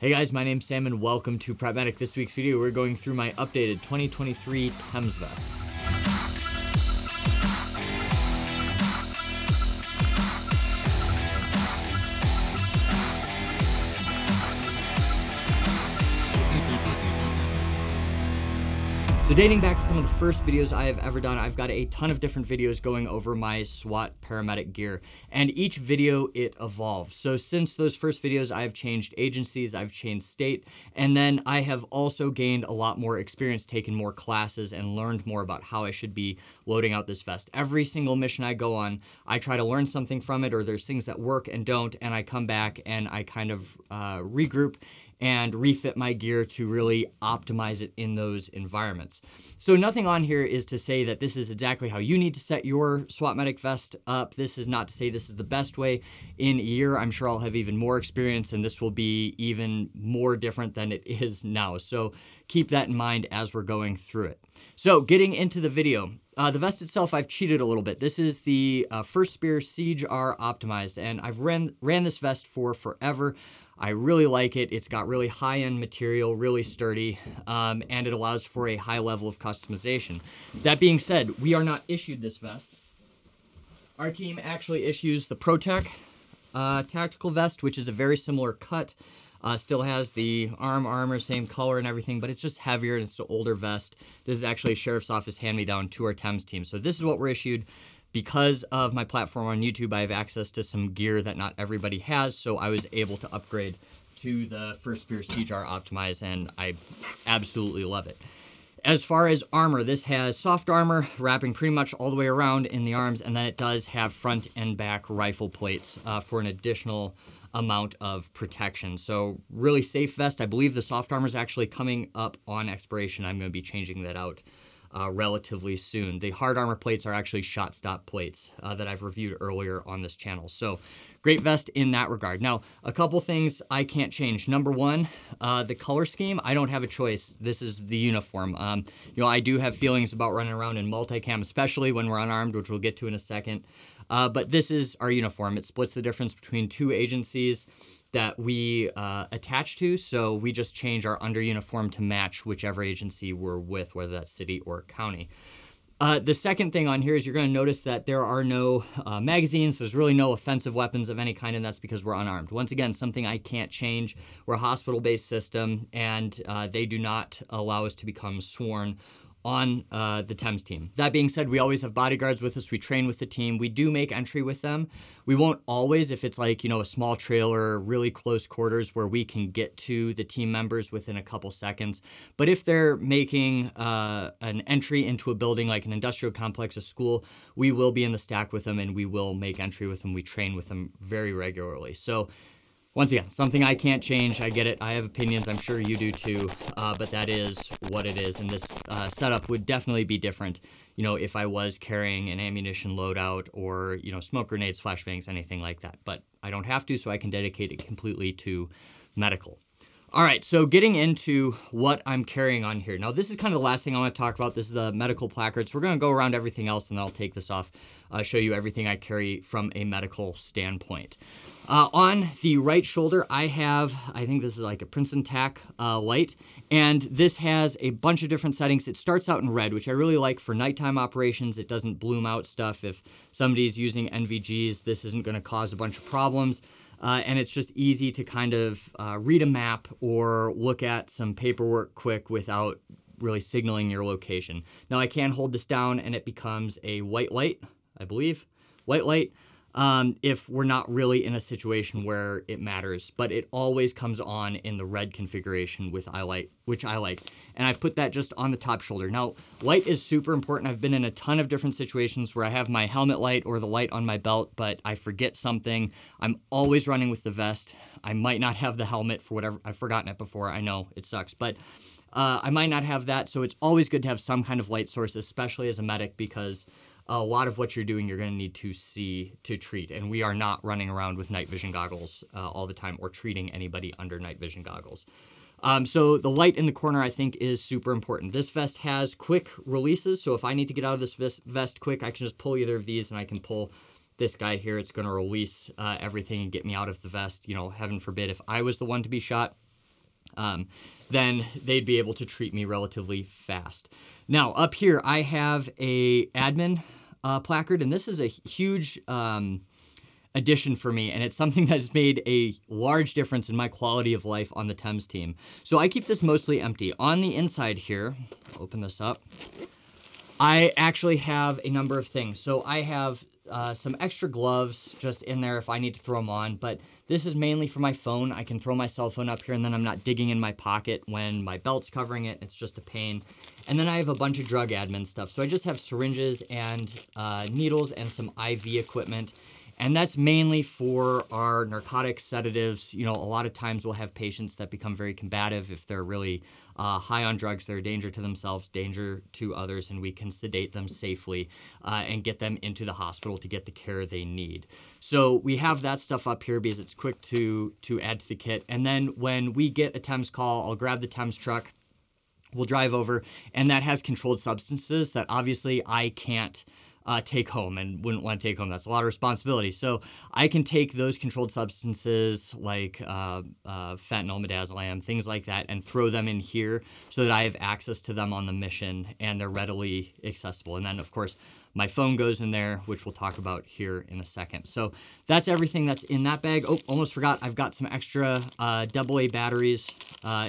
Hey guys, my name's Sam and welcome to PrepMedic. This week's video, we're going through my updated 2023 TEMS vest. So dating back to some of the first videos I have ever done, I've got a ton of different videos going over my SWAT paramedic gear, and each video it evolves. So since those first videos, I've changed agencies, I've changed state, and then I have also gained a lot more experience, taken more classes, and learned more about how I should be loading out this vest. Every single mission I go on, I try to learn something from it, or there's things that work and don't, and I come back and I kind of regroup and refit my gear to really optimize it in those environments. So nothing on here is to say that this is exactly how you need to set your SWAT medic vest up. This is not to say this is the best way. In a year, I'm sure I'll have even more experience and this will be even more different than it is now. So keep that in mind as we're going through it. So getting into the video, the vest itself, I've cheated a little bit. This is the First Spear Siege R Optimized, and I've ran this vest for forever. I really like it. It's got really high-end material, really sturdy, and it allows for a high level of customization. That being said, we are not issued this vest. Our team actually issues the ProTech tactical vest, which is a very similar cut. Still has the armor, same color and everything, but it's just heavier and it's an older vest. This is actually a sheriff's office hand-me-down to our TEMS team. So this is what we're issued. Because of my platform on YouTube, I have access to some gear that not everybody has, so I was able to upgrade to the First Spear Siege R Optimized, and I absolutely love it. As far as armor, this has soft armor wrapping pretty much all the way around in the arms, and then it does have front and back rifle plates for an additional amount of protection. So really safe vest. I believe the soft armor is actually coming up on expiration. I'm going to be changing that out relatively soon. The hard armor plates are actually Shot Stop plates that I've reviewed earlier on this channel. So great vest in that regard. Now, a couple things I can't change. Number one, the color scheme, I don't have a choice. This is the uniform. You know, I do have feelings about running around in multicam, especially when we're unarmed, which we'll get to in a second. But this is our uniform. It splits the difference between two agencies that we attach to, so we just change our under uniform to match whichever agency we're with, whether that's city or county. The second thing on here is you're gonna notice that there are no magazines. There's really no offensive weapons of any kind, and that's because we're unarmed. Once again, something I can't change. We're a hospital-based system, and they do not allow us to become sworn on the TEMS team. That being said, we always have bodyguards with us. We train with the team. We do make entry with them. We won't always, if it's like, you know, a small trailer, really close quarters where we can get to the team members within a couple seconds. But if they're making an entry into a building like an industrial complex, a school, we will be in the stack with them and we will make entry with them. We train with them very regularly. So once again, something I can't change. I get it. I have opinions. I'm sure you do too, but that is what it is. And this setup would definitely be different, you know, if I was carrying an ammunition loadout or, you know, smoke grenades, flashbangs, anything like that. But I don't have to, so I can dedicate it completely to medical. All right, so getting into what I'm carrying on here. Now, this is kind of the last thing I want to talk about. This is the medical placards. We're going to go around everything else, and then I'll take this off, show you everything I carry from a medical standpoint. On the right shoulder, I have, I think this is like a Princeton Tech light, and this has a bunch of different settings. It starts out in red, which I really like for nighttime operations. It doesn't bloom out stuff. If somebody's using NVGs, this isn't going to cause a bunch of problems. And it's just easy to kind of read a map or look at some paperwork quick without really signaling your location. Now I can hold this down and it becomes a white light, I believe, white light, if we're not really in a situation where it matters, but it always comes on in the red configuration with I light, which I like. And I've put that just on the top shoulder. Now, light is super important. I've been in a ton of different situations where I have my helmet light or the light on my belt, but I forget something. I'm always running with the vest. I might not have the helmet for whatever, I've forgotten it before. I know it sucks, but I might not have that. So it's always good to have some kind of light source, especially as a medic, because a lot of what you're doing, you're going to need to see to treat. And we are not running around with night vision goggles all the time or treating anybody under night vision goggles. So the light in the corner, I think, is super important. This vest has quick releases. So if I need to get out of this vest quick, I can just pull either of these and I can pull this guy here. It's going to release everything and get me out of the vest. You know, heaven forbid, if I was the one to be shot, then they'd be able to treat me relatively fast. Now up here, I have a admin placard, and this is a huge addition for me, and it's something that has made a large difference in my quality of life on the TEMS team. So I keep this mostly empty. On the inside here, I'll open this up, I actually have a number of things. So I have some extra gloves just in there if I need to throw them on, but this is mainly for my phone. I can throw my cell phone up here and then I'm not digging in my pocket when my belt's covering it. It's just a pain. And then I have a bunch of drug admin stuff. So I just have syringes and needles and some IV equipment. And that's mainly for our narcotics, sedatives. You know, a lot of times we'll have patients that become very combative. If they're really high on drugs, they're a danger to themselves, danger to others, and we can sedate them safely and get them into the hospital to get the care they need. So we have that stuff up here because it's quick to add to the kit. And then when we get a TEMS call, I'll grab the TEMS truck, we'll drive over, and that has controlled substances that obviously I can't take home and wouldn't want to take home. That's a lot of responsibility. So I can take those controlled substances like fentanyl, midazolam, things like that, and throw them in here so that I have access to them on the mission and they're readily accessible. And then of course, my phone goes in there, which we'll talk about here in a second. So that's everything that's in that bag. Oh, almost forgot. I've got some extra AA batteries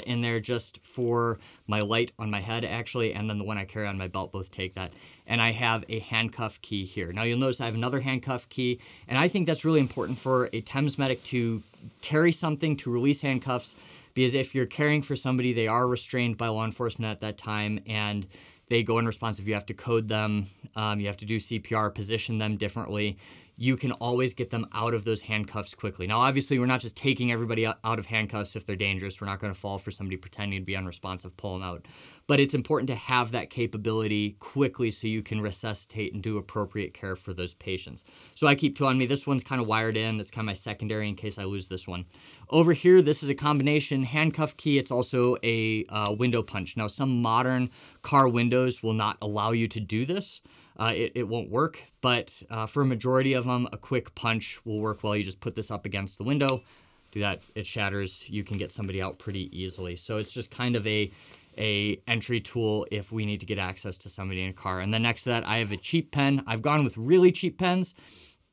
in there just for my light on my head, actually, and then the one I carry on my belt, both take that. And I have a handcuff key here. Now you'll notice I have another handcuff key, and I think that's really important for a TEMS medic to carry something to release handcuffs, because if you're caring for somebody, they are restrained by law enforcement at that time, and they go unresponsive. You have to code them, you have to do CPR, position them differently. You can always get them out of those handcuffs quickly. Now, obviously, we're not just taking everybody out of handcuffs if they're dangerous. We're not going to fall for somebody pretending to be unresponsive, pull them out. But it's important to have that capability quickly so you can resuscitate and do appropriate care for those patients. So I keep two on me. This one's kind of wired in. That's kind of my secondary in case I lose this one. Over here, this is a combination handcuff key. It's also a window punch. Now, some modern car windows will not allow you to do this. It won't work, but for a majority of them, a quick punch will work well. You just put this up against the window, do that, it shatters. You can get somebody out pretty easily. So it's just kind of a entry tool if we need to get access to somebody in a car. And then next to that, I have a cheap pen. I've gone with really cheap pens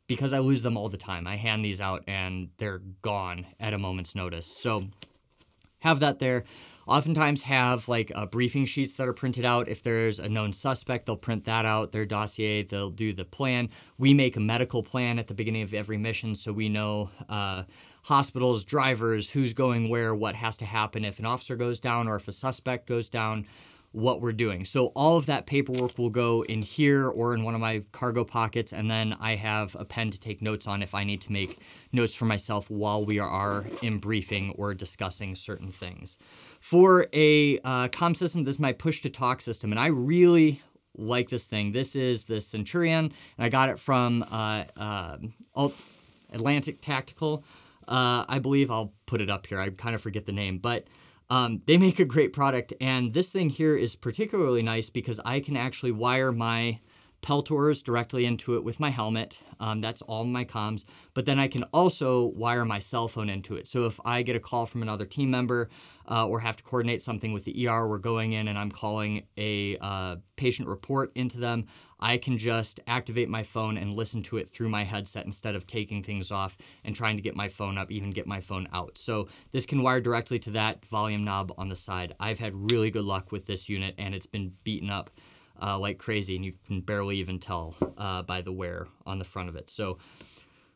because I lose them all the time. I hand these out and they're gone at a moment's notice. So have that there. Oftentimes have like briefing sheets that are printed out. If there's a known suspect, they'll print that out, their dossier, they'll do the plan. We make a medical plan at the beginning of every mission so we know hospitals, drivers, who's going where, what has to happen if an officer goes down or if a suspect goes down, what we're doing. So all of that paperwork will go in here or in one of my cargo pockets, and then I have a pen to take notes on if I need to make notes for myself while we are in briefing or discussing certain things. For a comm system, this is my push-to-talk system, and I really like this thing. This is the Centurion, and I got it from Atlantic Tactical, I believe. I'll put it up here. I kind of forget the name, but they make a great product, and this thing here is particularly nice because I can actually wire my Peltors directly into it with my helmet. That's all my comms, but then I can also wire my cell phone into it. So if I get a call from another team member or have to coordinate something with the ER, we're going in and I'm calling a patient report into them, I can just activate my phone and listen to it through my headset instead of taking things off and trying to get my phone up, even get my phone out. So this can wire directly to that volume knob on the side. I've had really good luck with this unit, and it's been beaten up like crazy, and you can barely even tell by the wear on the front of it. So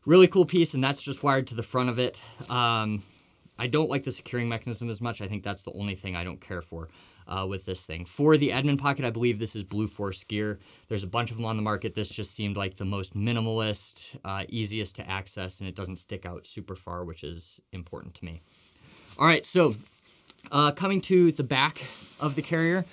really cool piece, and that's just wired to the front of it. I don't like the securing mechanism as much. I think that's the only thing I don't care for with this thing. For the admin pocket, I believe this is Blue Force Gear. There's a bunch of them on the market. This just seemed like the most minimalist, easiest to access, and it doesn't stick out super far, which is important to me. All right, so coming to the back of the carrier,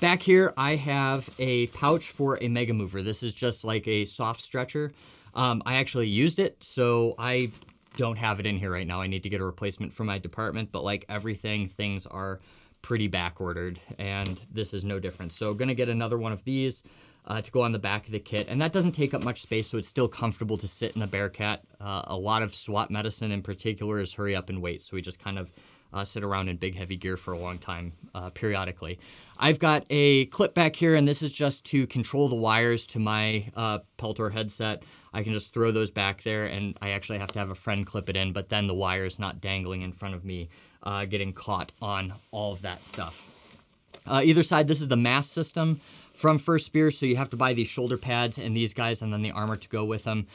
back here, I have a pouch for a Mega Mover. This is just like a soft stretcher. I actually used it, so I don't have it in here right now. I need to get a replacement from my department, but like everything, things are pretty backordered, and this is no different. So I'm gonna get another one of these to go on the back of the kit, and that doesn't take up much space, so it's still comfortable to sit in a Bearcat. A lot of SWAT medicine in particular is hurry up and wait, so we just kind of sit around in big heavy gear for a long time periodically. I've got a clip back here, and this is just to control the wires to my Peltor headset. I can just throw those back there, and I actually have to have a friend clip it in, but then the wire's not dangling in front of me, getting caught on all of that stuff. Either side, this is the MAST system from First Spear, so you have to buy these shoulder pads and these guys and then the armor to go with them.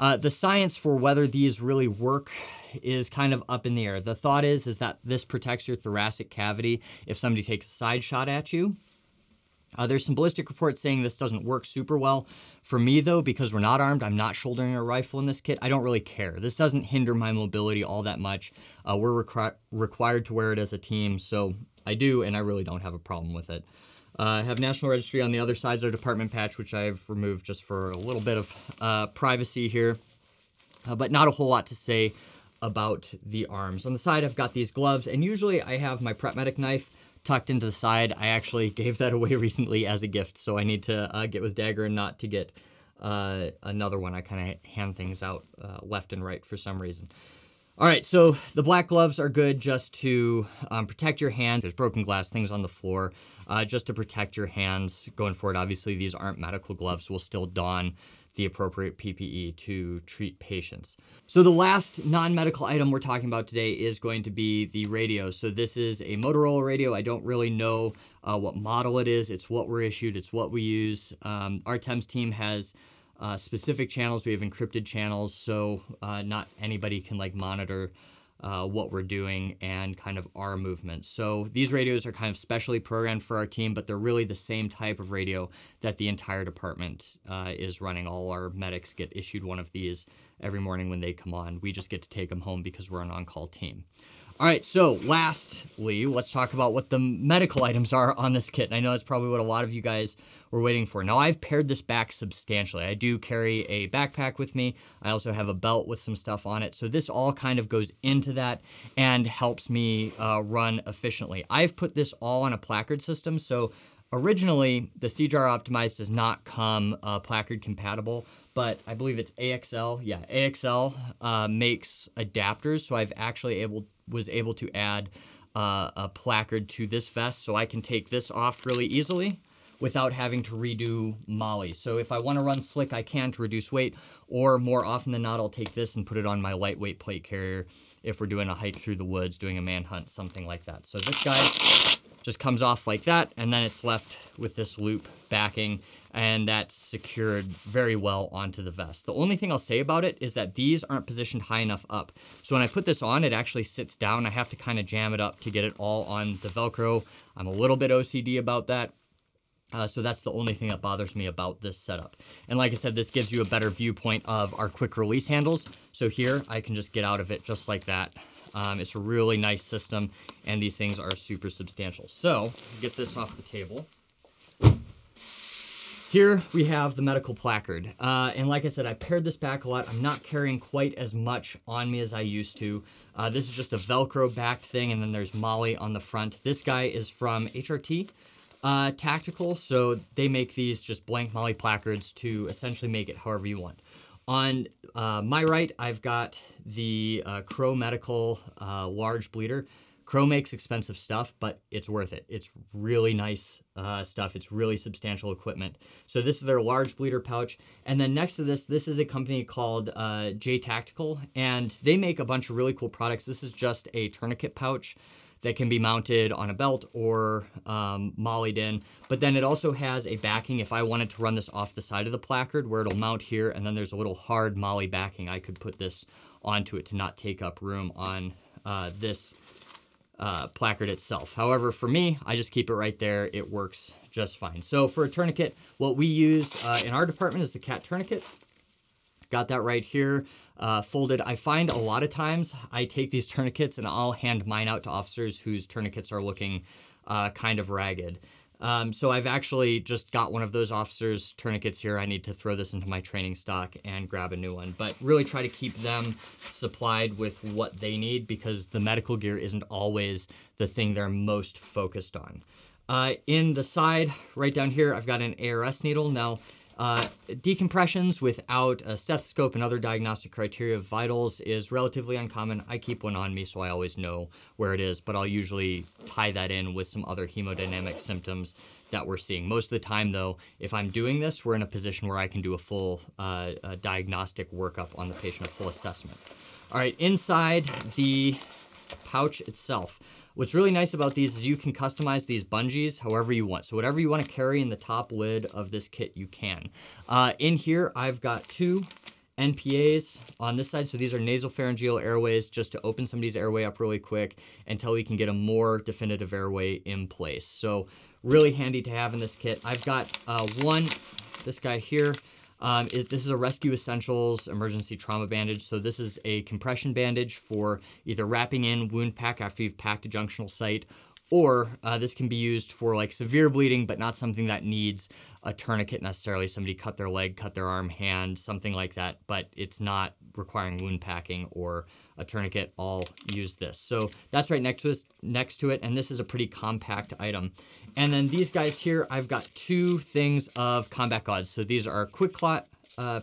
The science for whether these really work is kind of up in the air. The thought is that this protects your thoracic cavity if somebody takes a side shot at you. There's some ballistic reports saying this doesn't work super well. For me, though, because we're not armed, I'm not shouldering a rifle in this kit, I don't really care. This doesn't hinder my mobility all that much. We're required to wear it as a team, so I do, and I really don't have a problem with it. I have National Registry on the other side of their department patch, which I've removed just for a little bit of privacy here, but not a whole lot to say about the arms. On the side, I've got these gloves, and usually I have my PrepMedic knife tucked into the side. I actually gave that away recently as a gift, so I need to get with Dagger and not to get another one. I kind of hand things out left and right for some reason. All right, so the black gloves are good just to protect your hands. There's broken glass, things on the floor, just to protect your hands going forward. Obviously, these aren't medical gloves. We'll still don the appropriate PPE to treat patients. So the last non-medical item we're talking about today is going to be the radio. So this is a Motorola radio. I don't really know what model it is. It's what we're issued. It's what we use. Our TEMS team has specific channels. We have encrypted channels, so not anybody can like monitor what we're doing and kind of our movements. So these radios are kind of specially programmed for our team, but they're really the same type of radio that the entire department is running. All our medics get issued one of these every morning when they come on. We just get to take them home because we're an on-call team. All right, so lastly, let's talk about what the medical items are on this kit. And I know that's probably what a lot of you guys were waiting for. Now, I've pared this back substantially. I do carry a backpack with me. I also have a belt with some stuff on it. So this all kind of goes into that and helps me run efficiently. I've put this all on a placard system. So originally, the Siege R Optimized does not come placard compatible, but I believe it's AXL. Yeah, AXL makes adapters. So I've actually was able to add a placard to this vest, so I can take this off really easily without having to redo molly. So if I want to run slick, I can to reduce weight, or more often than not, I'll take this and put it on my lightweight plate carrier if we're doing a hike through the woods, doing a manhunt, something like that. So this guy just comes off like that, and then it's left with this loop backing, and that's secured very well onto the vest. The only thing I'll say about it is that these aren't positioned high enough up. So when I put this on, it actually sits down. I have to kind of jam it up to get it all on the Velcro. I'm a little bit OCD about that. So that's the only thing that bothers me about this setup. And like I said, this gives you a better viewpoint of our quick release handles. So here I can just get out of it just like that. It's a really nice system, and these things are super substantial. So get this off the table. Here we have the medical placard. And like I said, I pared this back a lot. I'm not carrying quite as much on me as I used to. This is just a Velcro backed thing, and then there's molly on the front. This guy is from HRT Tactical, so they make these just blank molly placards to essentially make it however you want. On my right, I've got the Cro Medical large bleeder. Cro makes expensive stuff, but it's worth it. It's really nice stuff. It's really substantial equipment. So this is their large bleeder pouch. And then next to this, this is a company called J Tactical, and they make a bunch of really cool products. This is just a tourniquet pouch that can be mounted on a belt or mollied in. But then it also has a backing. If I wanted to run this off the side of the placard where it'll mount here, and then there's a little hard molly backing, I could put this onto it to not take up room on this placard itself. However, for me, I just keep it right there. It works just fine. So for a tourniquet, what we use in our department is the CAT tourniquet. Got that right here folded. I find a lot of times I take these tourniquets and I'll hand mine out to officers whose tourniquets are looking kind of ragged. So I've actually just got one of those officers' tourniquets here. I need to throw this into my training stock and grab a new one, but really try to keep them supplied with what they need, because the medical gear isn't always the thing they're most focused on. In the side right down here, I've got an ARS needle. Now, Decompressions without a stethoscope and other diagnostic criteria of vitals is relatively uncommon. I keep one on me so I always know where it is, but I'll usually tie that in with some other hemodynamic symptoms that we're seeing. Most of the time though, if I'm doing this, we're in a position where I can do a full diagnostic workup on the patient, a full assessment. All right, inside the pouch itself. What's really nice about these is you can customize these bungees however you want. So whatever you want to carry in the top lid of this kit, you can. In here, I've got two NPAs on this side. So these are nasopharyngeal airways, just to open somebody's airway up really quick until we can get a more definitive airway in place. So really handy to have in this kit. I've got one, this guy here. This is a Rescue Essentials emergency trauma bandage. So this is a compression bandage for either wrapping in wound pack after you've packed a junctional site, or this can be used for like severe bleeding, but not something that needs a tourniquet necessarily. Somebody cut their leg, cut their arm, hand, something like that, but it's not requiring wound packing or a tourniquet. I'll use this. So that's right next to it, and this is a pretty compact item. And then these guys here, I've got two things of combat gauze. So these are quick clot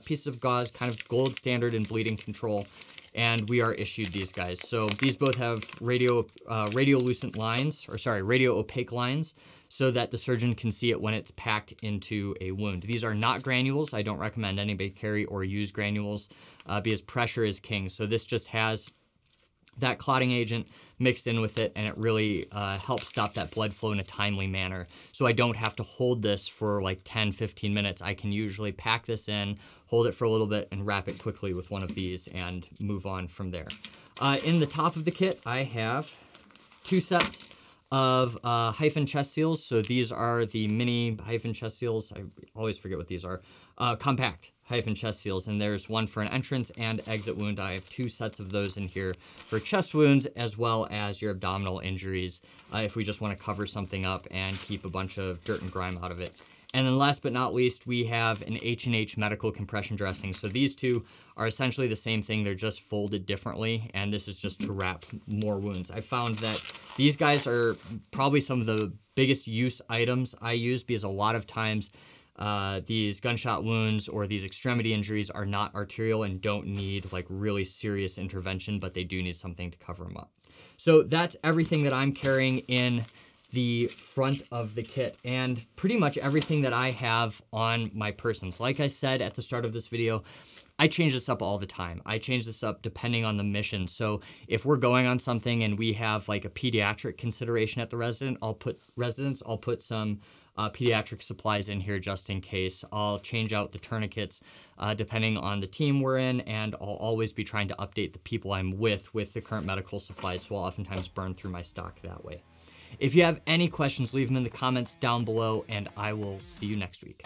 pieces of gauze, kind of gold standard in bleeding control, and we are issued these guys. So these both have radiolucent lines, or sorry, radio opaque lines, so that the surgeon can see it when it's packed into a wound. These are not granules. I don't recommend anybody carry or use granules because pressure is king. So this just has that clotting agent mixed in with it, and it really helps stop that blood flow in a timely manner. So I don't have to hold this for like 10, 15 minutes. I can usually pack this in, hold it for a little bit, and wrap it quickly with one of these and move on from there. In the top of the kit, I have two sets of HyFin chest seals. So these are the mini HyFin chest seals. I always forget what these are. Compact HyFin chest seals, and there's one for an entrance and exit wound. I have two sets of those in here for chest wounds as well as your abdominal injuries if we just want to cover something up and keep a bunch of dirt and grime out of it. And then last but not least, we have an H&H Medical compression dressing. So these two are essentially the same thing. They're just folded differently, and this is just to wrap more wounds. I found that these guys are probably some of the biggest use items I use because a lot of times these gunshot wounds or these extremity injuries are not arterial and don't need like really serious intervention, but they do need something to cover them up. So that's everything that I'm carrying in the front of the kit, and pretty much everything that I have on my person. So like I said at the start of this video, I change this up all the time. I change this up depending on the mission. So if we're going on something and we have like a pediatric consideration at the residence, I'll put some pediatric supplies in here just in case. I'll change out the tourniquets depending on the team we're in, and I'll always be trying to update the people I'm with the current medical supplies, so I'll oftentimes burn through my stock that way. If you have any questions, leave them in the comments down below, and I will see you next week.